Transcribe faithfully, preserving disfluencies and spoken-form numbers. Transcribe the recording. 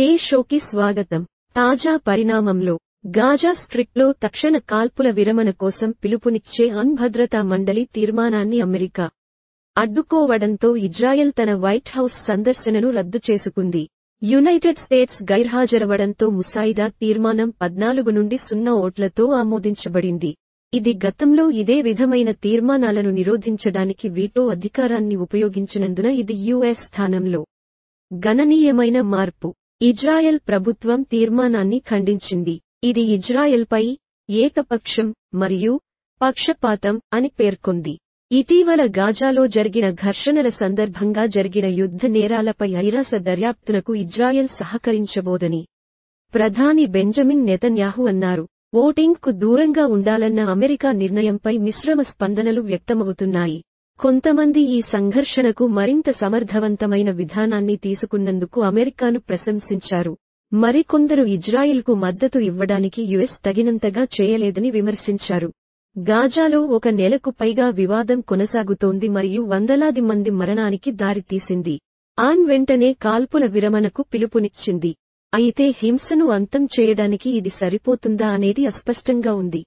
హే షోకి స్వాగతం. తాజా పరిణామంలో గాజా స్ట్రిప్లో తక్షణ కాల్పుల విరమణ కోసం పిలుపునిచ్చే అన్భద్రతా మండలి తీర్మానాన్ని అమెరికా అడ్డుకోవడంతో ఇజ్రాయెల్ తన వైట్ హౌస్ సందర్శనను రద్దు చేసుకుంది. యునైటెడ్ స్టేట్స్ గైర్హాజరవడంతో ముసాయిదా తీర్మానం పద్నాలుగు నుండి సున్నా ఓట్లతో ఆమోదించబడింది. ఇది గతంలో ఇదే విధమైన తీర్మానాలను నిరోధించడానికి వీటో అధికారాన్ని ఉపయోగించినందున ఇది యుఎస్ స్థానంలో గణనీయమైన మార్పు. ఇజ్రాయెల్ ప్రభుత్వం తీర్మానాన్ని ఖండించింది. ఇది ఇజ్రాయెల్పై ఏకపక్షం మరియు పక్షపాతం అని పేర్కొంది. ఇటీవల గాజాలో జరిగిన ఘర్షణల సందర్భంగా జరిగిన యుద్ధ నేరాలపై ఐరాస దర్యాప్తునకు ఇజ్రాయెల్ సహకరించబోదని ప్రధాని బెంజమిన్ నెతన్యాహు అన్నారు. ఓటింగ్కు దూరంగా ఉండాలన్న అమెరికా నిర్ణయంపై మిశ్రమ స్పందనలు వ్యక్తమవుతున్నాయి. కొంతమంది ఈ సంఘర్షణకు మరింత సమర్థవంతమైన విధానాన్ని తీసుకున్నందుకు అమెరికాను ప్రశంసించారు. మరికొందరు ఇజ్రాయిల్కు మద్దతు ఇవ్వడానికి యుఎస్ తగినంతగా చేయలేదని విమర్శించారు. గాజాలో ఒక నెలకు పైగా వివాదం కొనసాగుతోంది మరియు వందలాది మంది మరణానికి దారితీసింది. ఆన్ వెంటనే కాల్పుల విరమణకు పిలుపునిచ్చింది. అయితే హింసను అంతం చేయడానికి ఇది సరిపోతుందా అనేది అస్పష్టంగా ఉంది.